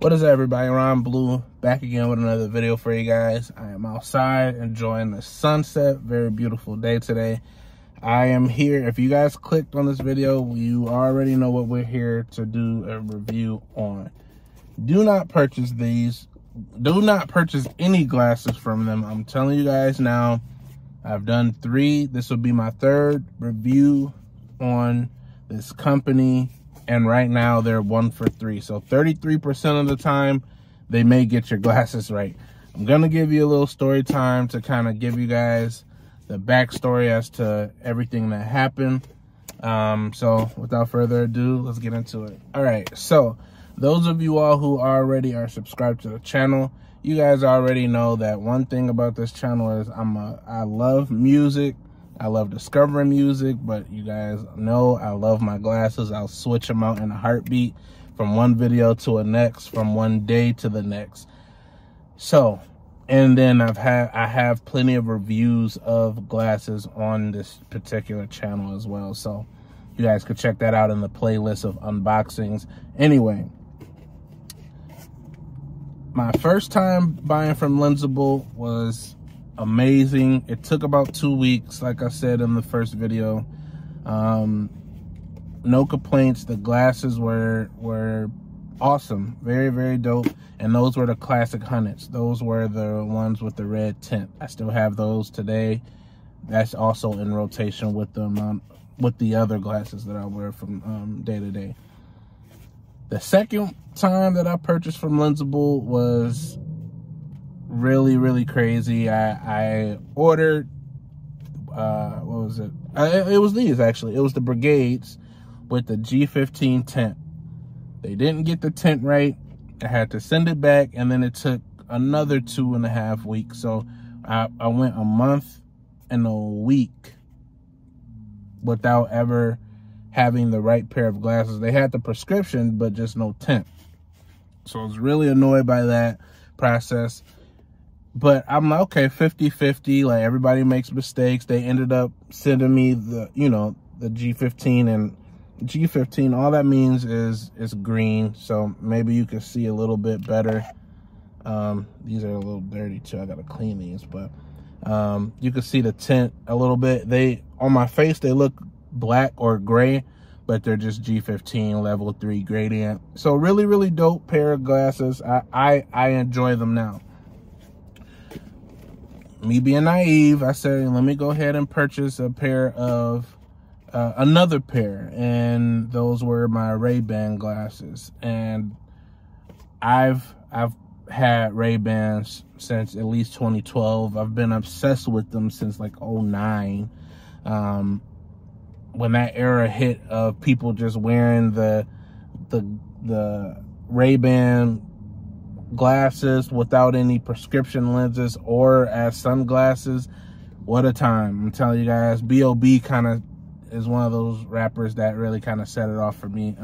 What is up, everybody? Ron Blue back again with another video for you guys. I am outside enjoying the sunset. Very beautiful day today. I am here. If you guys clicked on this video, you already know what we're here to do a review on. Do not purchase these. Do not purchase any glasses from them. I'm telling you guys now, I've done three. This will be my third review on this company. And right now they're 1 for 3. So 33% of the time, they may get your glasses right. I'm gonna give you a little story time to kind of give you guys the backstory as to everything that happened. So without further ado, let's get into it. All right, so those of you all who already are subscribed to the channel, you guys already know that one thing about this channel is I love music. I love discovering music, but you guys know I love my glasses. I'll switch them out in a heartbeat from one video to the next, from one day to the next. So, and then I have plenty of reviews of glasses on this particular channel as well. So you guys could check that out in the playlist of unboxings. Anyway, my first time buying from Lensable was amazing. It took about 2 weeks, like I said in the first video. No complaints. The glasses were awesome, very dope. And those were the classic Hunnits. Those were the ones with the red tint. I still have those today. That's also in rotation with them with the other glasses that I wear from day to day. The second time that I purchased from Lensable was really crazy. I ordered what was it? It was these, actually. It was the Brigades with the G15 tint. They didn't get the tint right. I had to send it back, and then it took another 2.5 weeks. So I went a month and a week without ever having the right pair of glasses. They had the prescription, but just no tint. So I was really annoyed by that process. But I'm like, okay, 50-50, like everybody makes mistakes. They ended up sending me the, you know, the G15, and G15, all that means is it's green. So maybe you can see a little bit better. These are a little dirty too. I got to clean these, but you can see the tint a little bit. They, on my face, they look black or gray, but they're just G15 level 3 gradient. So really dope pair of glasses. I enjoy them now. Me being naive, I said, let me go ahead and purchase a pair of, another pair. And those were my Ray-Ban glasses. And I've had Ray-Bans since at least 2012. I've been obsessed with them since like 09. When that era hit of people just wearing the Ray-Ban glasses without any prescription lenses or as sunglasses. What a time. I'm telling you guys, B.O.B. kind of is one of those rappers that really kind of set it off for me.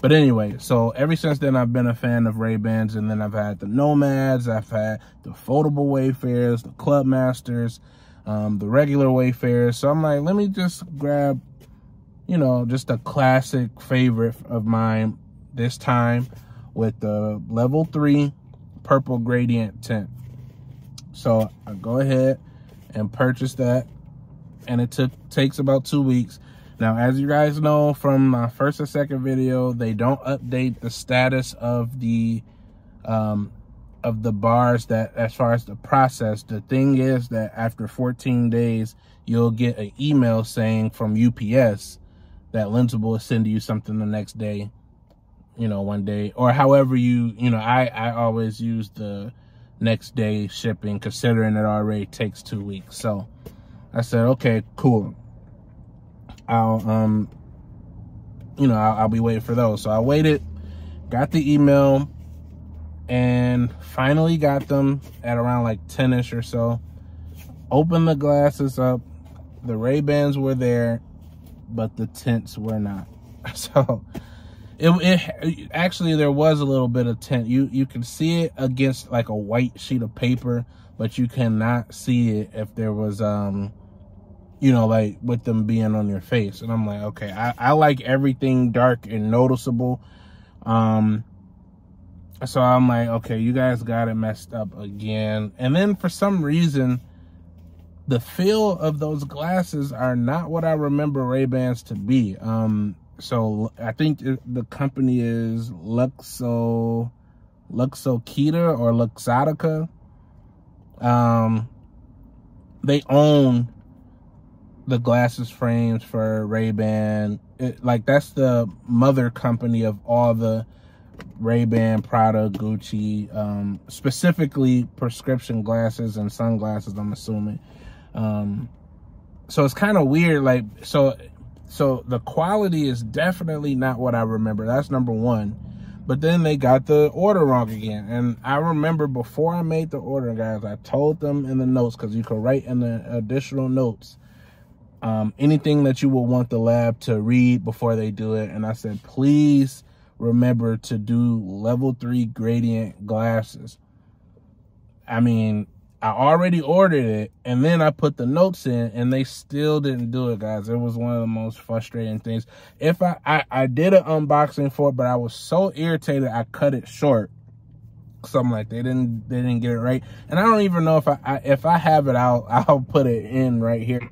But anyway, so ever since then, I've been a fan of Ray-Bans, and then I've had the Nomads, I've had the foldable Wayfarers, the Clubmasters, the regular Wayfarers. So I'm like, let me just grab, you know, just a classic favorite of mine this time, with the level 3 purple gradient tint. So I go ahead and purchase that, and it takes about 2 weeks. Now, as you guys know from my first or second video, they don't update the status of the bars, that as far as the process. The thing is that after 14 days, you'll get an email saying from UPS that Lensable will send you something the next day, you know, one day, or however you know, I always use the next day shipping, considering it already takes 2 weeks. So I said, okay, cool. I'll, you know, I'll be waiting for those. So I waited, got the email, and finally got them at around like 10-ish or so. Opened the glasses up. The Ray-Bans were there, but the tints were not. So It actually, there was a little bit of tint. You can see it against like a white sheet of paper, but you cannot see it if there was, you know, like with them being on your face. And I'm like, okay, I like everything dark and noticeable. So I'm like, okay, you guys got it messed up again. And then for some reason, the feel of those glasses are not what I remember Ray-Bans to be. So I think the company is Luxotica or Luxotica. They own the glasses frames for Ray-Ban. Like, that's the mother company of all the Ray-Ban, Prada, Gucci, specifically prescription glasses and sunglasses, I'm assuming. So it's kind of weird. Like, so the quality is definitely not what I remember. That's number one. But then they got the order wrong again. And I remember before I made the order, guys, I told them in the notes, because you could write in the additional notes anything that you will want the lab to read before they do it. And I said, please remember to do level 3 gradient glasses. I mean, I already ordered it, and then I put the notes in, and they still didn't do it, guys. It was one of the most frustrating things. If I did an unboxing for it, but I was so irritated I cut it short. Something like they didn't get it right, and I don't even know if if I have it, I'll put it in right here.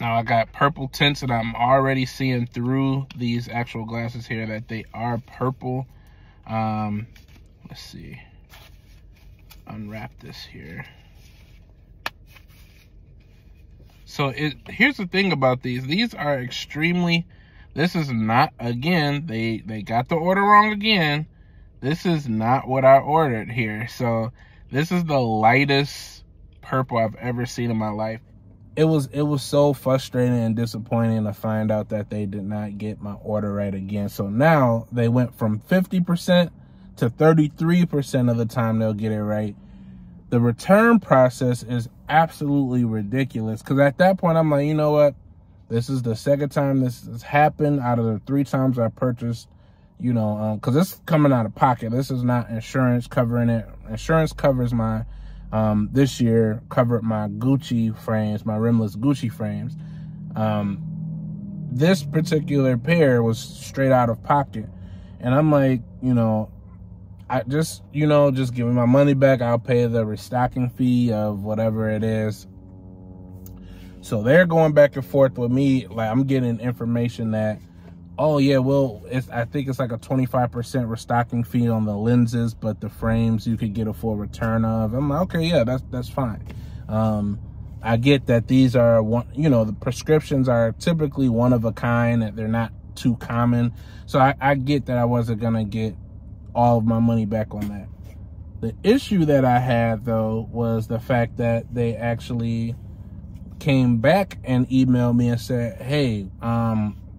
Now I got purple tints, and I'm already seeing through these actual glasses here that they are purple. Let's see. Unwrap this here. So here's the thing about these are extremely, this is not, again, they got the order wrong again. This is not what I ordered here. So this is the lightest purple I've ever seen in my life. It was so frustrating and disappointing to find out that they did not get my order right again. So now they went from 50% to 33% of the time they'll get it right. The return process is absolutely ridiculous, because at that point I'm like, you know what, this is the second time this has happened out of the 3 times I purchased, you know, because it's coming out of pocket. This is not insurance covering it. Insurance covers my this year covered my Gucci frames, my rimless Gucci frames. This particular pair was straight out of pocket, and I'm like, you know, I just, you know, just give me my money back. I'll pay the restocking fee of whatever it is. So they're going back and forth with me. Like, I'm getting information that, oh yeah, well, I think it's like a 25% restocking fee on the lenses, but the frames you could get a full return of. I'm like, okay, yeah, that's fine. I get that these are one, you know, the prescriptions are typically one of a kind, that they're not too common. So I get that I wasn't gonna get all of my money back on that. The issue that I had, though, was the fact that they actually came back and emailed me and said, hey,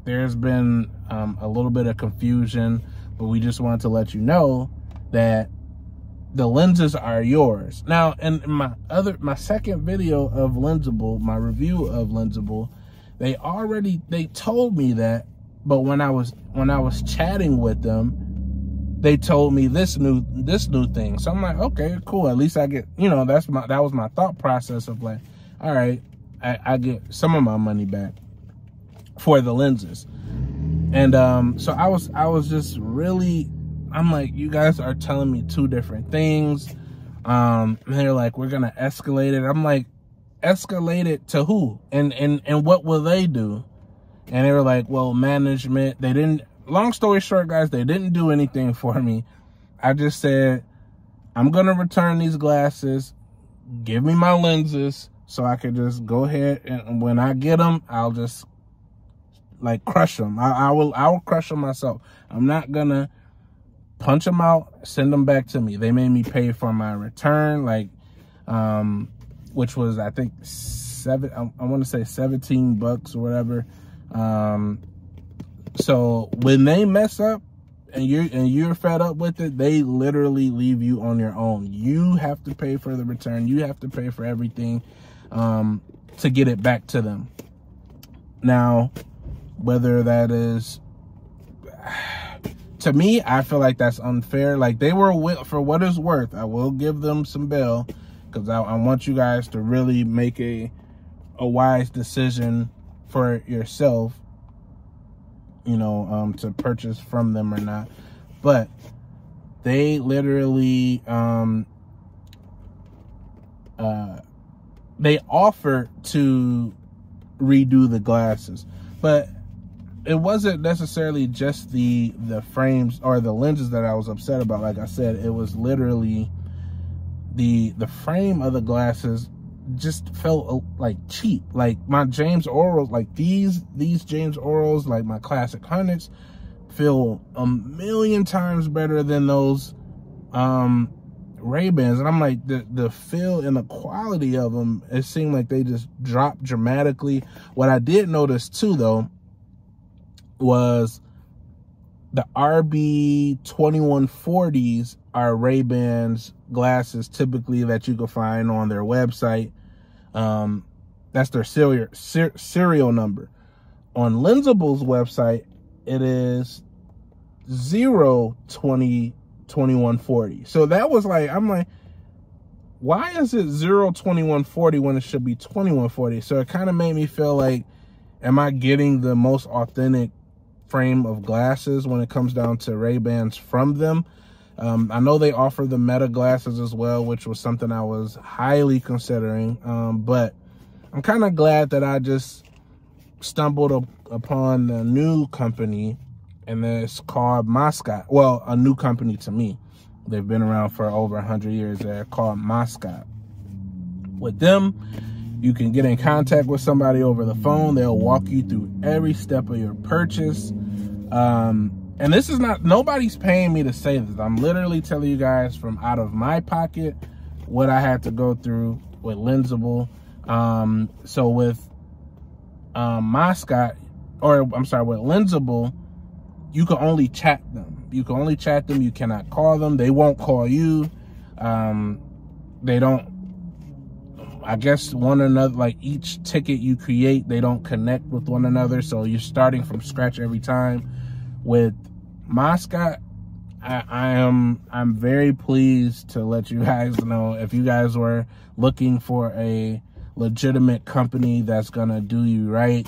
there's been a little bit of confusion, but we just wanted to let you know that the lenses are yours. Now, in my second video of Lensable, my review of Lensable, they told me that, but when I was chatting with them, they told me this new thing. So I'm like, okay, cool. At least I get, you know, that was my thought process of like, all right, I get some of my money back for the lenses. And so I was just really, I'm like, you guys are telling me 2 different things. And they're like, we're gonna escalate it. I'm like, escalate it to who? And what will they do? And they were like, well, management. They didn't. Long story short, guys, they didn't do anything for me. I just said, I'm going to return these glasses. Give me my lenses so I could just go ahead, and when I get them, I'll just like crush them. I will crush them myself. I'm not going to punch them out, send them back to me. They made me pay for my return, like, which was, I think, I want to say $17 or whatever. So when they mess up and you're fed up with it, they literally leave you on your own. You have to pay for the return. You have to pay for everything to get it back to them. Now, whether that is, to me, I feel like that's unfair. Like, they were, for what it's worth, I will give them some bail, because I want you guys to really make a wise decision for yourself, you know, to purchase from them or not. But They literally, they offered to redo the glasses, but it wasn't necessarily just the frames or the lenses that I was upset about. Like I said, it was literally the frame of the glasses just felt like cheap. Like my James Oros, like these James Oros, like my classic Hunnits, feel a million times better than those Ray-Bans. And I'm like, the feel and the quality of them, it seemed like they just dropped dramatically. What I did notice too, though, was the RB2140s are Ray-Ban's glasses typically that you can find on their website. That's their serial number. On Lensable's website, it is 0202140. So that was like, I'm like, why is it 02140 when it should be 2140? So it kind of made me feel like, am I getting the most authentic frame of glasses when it comes down to Ray-Bans from them? I know they offer the Meta glasses as well, which was something I was highly considering. But I'm kind of glad that I just stumbled upon the new company, and it's called Moscot. Well, a new company to me. They've been around for over 100 years. They're called Moscot. With them, you can get in contact with somebody over the phone. They'll walk you through every step of your purchase. And this is not, nobody's paying me to say this. I'm literally telling you guys from out of my pocket what I had to go through with Lensable. So with Moscot, or I'm sorry, with Lensable, you can only chat them. You can only chat them. You cannot call them. They won't call you. They don't, I guess, one another, like each ticket you create, they don't connect with one another. So you're starting from scratch every time. With Moscot, I'm very pleased to let you guys know, if you guys were looking for a legitimate company that's gonna do you right,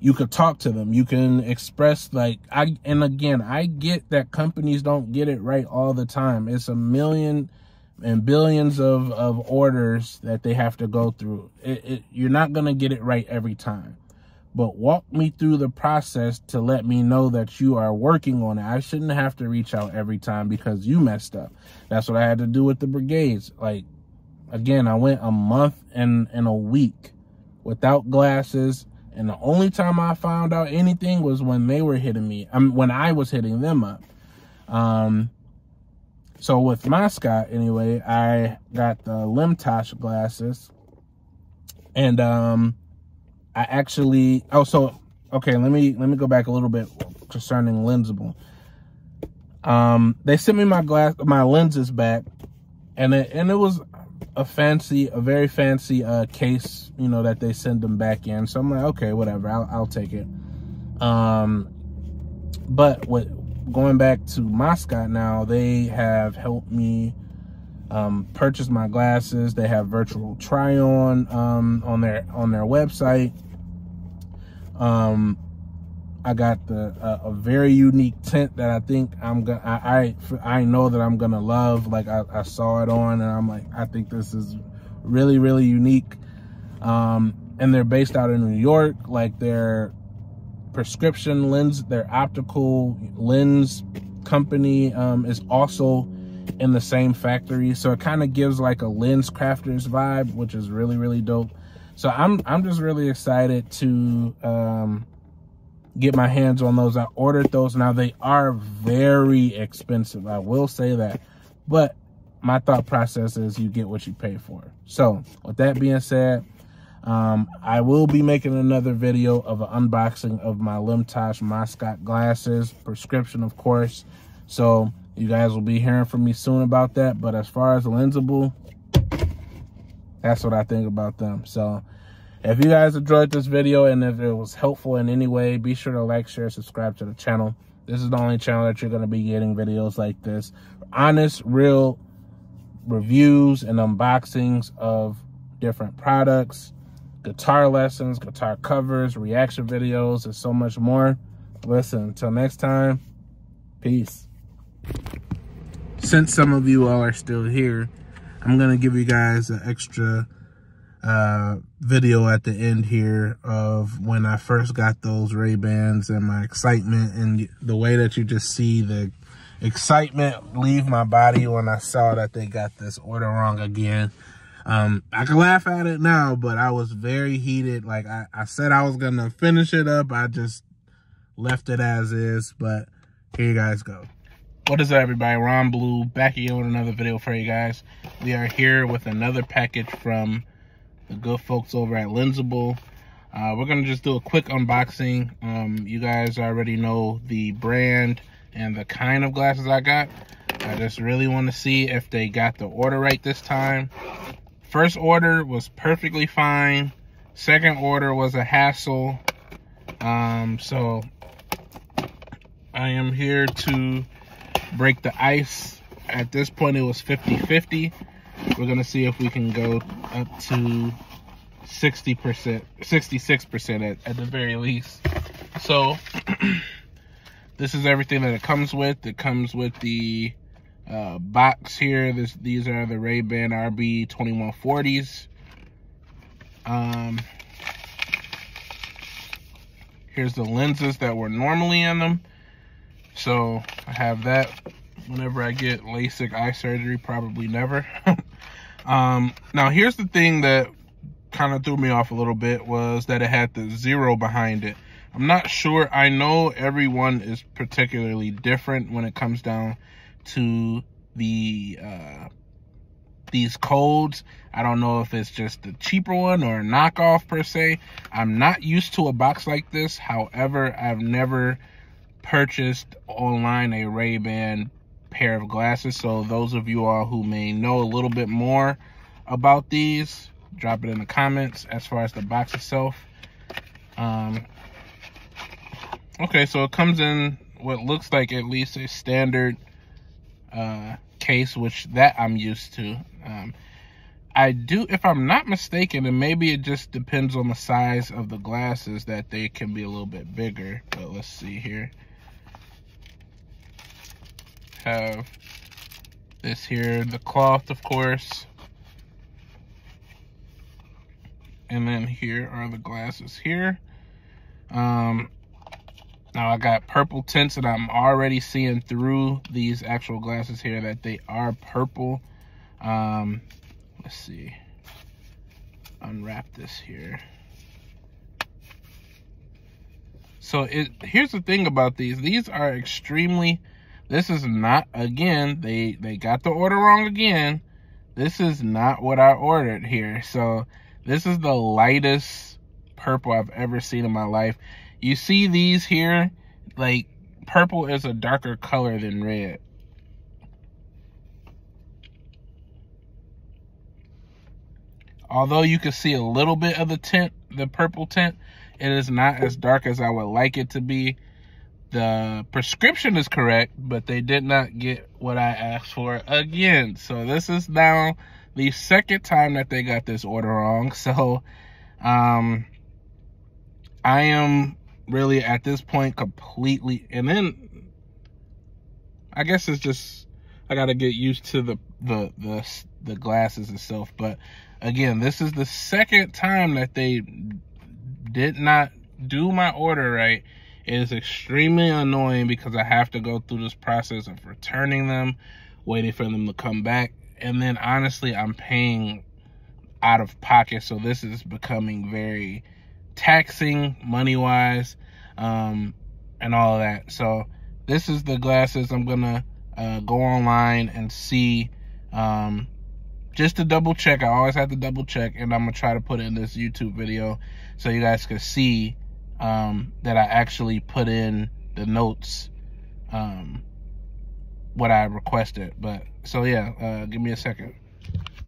you could talk to them. You can express, like, and again, I get that companies don't get it right all the time. It's a million and billions of orders that they have to go through. You're not gonna get it right every time. But walk me through the process to let me know that you are working on it. I shouldn't have to reach out every time because you messed up. That's what I had to do with the Brigades. Like, again, I went a month and a week without glasses. And the only time I found out anything was when they were hitting me. I mean, when I was hitting them up. So with Moscot, anyway, I got the Lemtosh glasses. And, I actually, let me go back a little bit concerning Lensable. They sent me my lenses back, and it was a very fancy case, you know, that they send them back in. So I'm like, okay, whatever, I'll take it. But going back to Moscot now, they have helped me purchase my glasses. They have virtual try-on on their website. I got a very unique tint that I think I know that I'm gonna love. Like I saw it on, and I'm like, I think this is really, really unique. And they're based out in New York. Like their prescription lens, their optical lens company is also in the same factory. So it kind of gives like a lens crafters vibe, which is really, really dope. So I'm just really excited to get my hands on those. I ordered those. Now they are very expensive, I will say that, but my thought process is you get what you pay for. So with that being said, I will be making another video of an unboxing of my Lemtosh Moscot glasses, prescription of course. So you guys will be hearing from me soon about that. But as far as Lensable, that's what I think about them. So if you guys enjoyed this video and if it was helpful in any way, be sure to like, share, subscribe to the channel. This is the only channel that you're going to be getting videos like this. Honest, real reviews and unboxings of different products, guitar lessons, guitar covers, reaction videos, and so much more. Listen, until next time. Peace. Since some of you all are still here, I'm going to give you guys an extra video at the end here of when I first got those Ray-Bans and my excitement, and the way that you just see the excitement leave my body when I saw that they got this order wrong again. I can laugh at it now, but I was very heated. Like I said, I was gonna finish it up. I just left it as is, but here you guys go. What is up, everybody? Ron Blue back again with another video for you guys. We are here with another package from the good folks over at Lensable. We're gonna just do a quick unboxing. You guys already know the brand and the kind of glasses I got. I just really want to see if they got the order right this time. First order was perfectly fine. Second order was a hassle. So I am here to break the ice. At this point, it was 50-50. We're going to see if we can go up to 60%, 66% at the very least. So this is everything that it comes with. It comes with the box here. These are the Ray-Ban RB2140s. Here's the lenses that were normally in them. So I have that whenever I get LASIK eye surgery, probably never. Now here's the thing that kind of threw me off a little bit, was that it had the zero behind it. I'm not sure. I know everyone is particularly different when it comes down to the these codes. I don't know if it's just the cheaper one or a knockoff per se. I'm not used to a box like this. However, I've never purchased online a Ray-Ban pair of glasses. So those of you all who may know a little bit more about these, drop it in the comments as far as the box itself. Okay, so it comes in what looks like at least a standard case, which that I'm used to. I do, if I'm not mistaken, and maybe it just depends on the size of the glasses, that they can be a little bit bigger. But let's see here. Have this here, the cloth, of course. And then here are the glasses here. Now I got purple tints, and I'm already seeing through these actual glasses here that they are purple. Let's see. Unwrap this here. So here's the thing about these. These are extremely, this is not, again, they got the order wrong again. This is not what I ordered here. So this is the lightest purple I've ever seen in my life. You see these here, like purple is a darker color than red. Although you can see a little bit of the tint, the purple tint, it is not as dark as I would like it to be. The prescription is correct, but they did not get what I asked for again. So this is now the second time that they got this order wrong. So I am really at this point completely, and then I guess it's just I gotta get used to the glasses itself. But again, this is the second time that they did not do my order right. It is extremely annoying because I have to go through this process of returning them, waiting for them to come back, and then honestly I'm paying out of pocket, so this is becoming very taxing money wise, and all of that. So this is the glasses. I'm gonna go online and see, just to double check. I always have to double check, and I'm gonna try to put in this YouTube video so you guys can see that I actually put in the notes what I requested. But so yeah, give me a second.